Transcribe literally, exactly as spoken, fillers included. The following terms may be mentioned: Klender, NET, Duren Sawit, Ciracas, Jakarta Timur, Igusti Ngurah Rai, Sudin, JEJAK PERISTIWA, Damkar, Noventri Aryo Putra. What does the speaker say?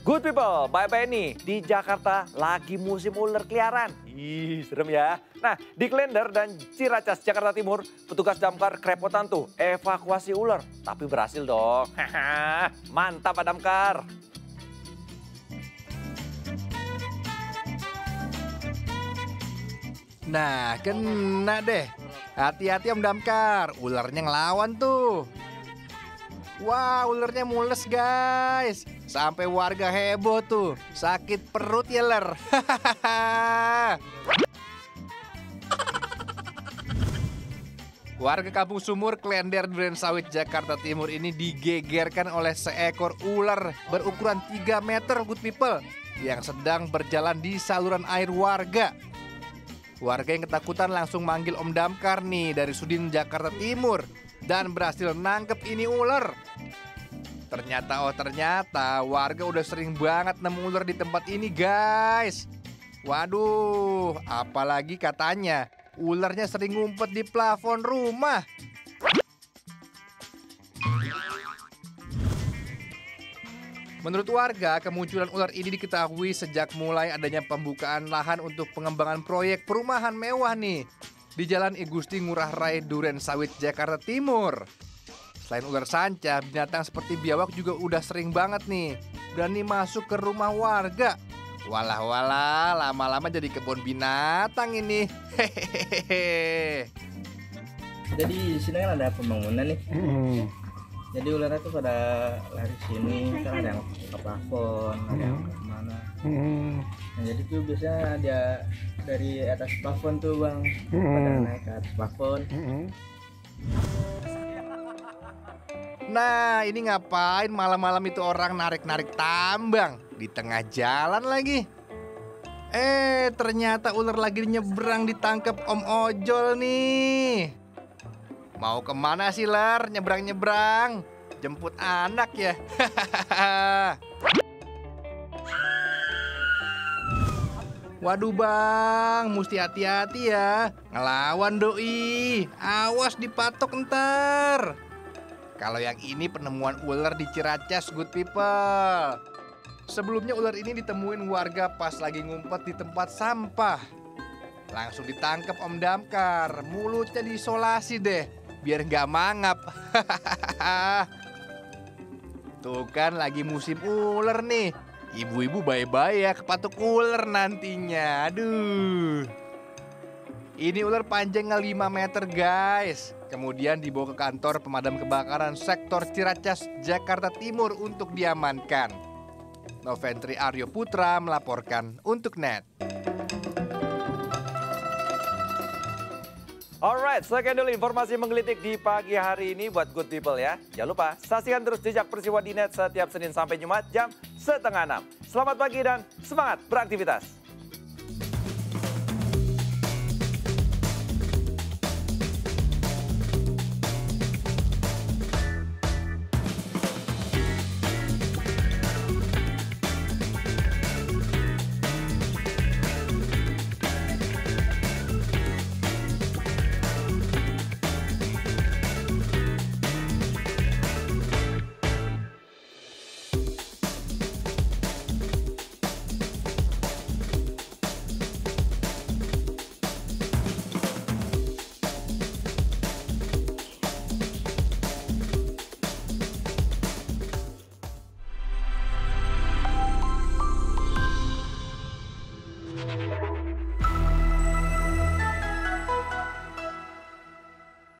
Good people, bye-bye nih. Di Jakarta lagi musim ular keliaran. Ih, serem ya. Nah, di Klender dan Ciracas, Jakarta Timur, petugas Damkar kerepotan tuh evakuasi ular. Tapi berhasil dong. Mantap Pak Damkar. Nah, kena deh. Hati-hati Om Damkar, ularnya ngelawan tuh. Wah, wow, ularnya mules guys. Sampai warga heboh tuh. Sakit perut ya ler. Warga kampung Sumur, Klender, Duren Sawit, Jakarta Timur ini digegerkan oleh seekor ular berukuran tiga meter, good people, yang sedang berjalan di saluran air warga. Warga yang ketakutan langsung manggil Om Damkar nih dari Sudin, Jakarta Timur. Dan berhasil nangkep ini ular. Ternyata, oh ternyata warga udah sering banget nemu ular di tempat ini guys. Waduh, apalagi katanya ularnya sering ngumpet di plafon rumah. Menurut warga, kemunculan ular ini diketahui sejak mulai adanya pembukaan lahan untuk pengembangan proyek perumahan mewah nih. Di Jalan Igusti Ngurah Rai, Duren Sawit, Jakarta Timur. Selain ular sanca, binatang seperti biawak juga udah sering banget nih berani masuk ke rumah warga. Walah-walah, lama-lama jadi kebun binatang ini. Hehehe. Jadi di sini kan ada pembangunan nih. Mm. Jadi ularnya tuh pada lari sini, kan ada yang ke plafon, mm. ada yang kemana. Mm. Nah, jadi tuh biasanya ada dari atas plafon tuh bang, mm. pada naik ke atas plafon. Mm. Nah, ini ngapain malam-malam itu orang narik-narik tambang di tengah jalan lagi? Eh, ternyata ular lagi nyebrang ditangkap Om Ojol nih. Mau kemana sih, Ler? Nyebrang-nyebrang. Jemput anak ya. Waduh, Bang. Mesti hati-hati ya. Ngelawan doi. Awas dipatok ntar. Kalau yang ini penemuan ular di Ciracas, good people. Sebelumnya ular ini ditemuin warga pas lagi ngumpet di tempat sampah. Langsung ditangkap Om Damkar, mulutnya diisolasi deh, biar nggak mangap. Tuh kan lagi musim ular nih. Ibu-ibu bye-bye ya kepatok ular nantinya, aduh. Ini ular panjangnya lima meter guys. Kemudian dibawa ke kantor pemadam kebakaran sektor Ciracas, Jakarta Timur untuk diamankan. Noventri Aryo Putra melaporkan untuk N E T. Alright, sekian dulu informasi menggelitik di pagi hari ini buat good people ya. Jangan lupa saksikan terus Jejak Peristiwa di N E T setiap Senin sampai Jumat jam setengah enam. Selamat pagi dan semangat beraktivitas.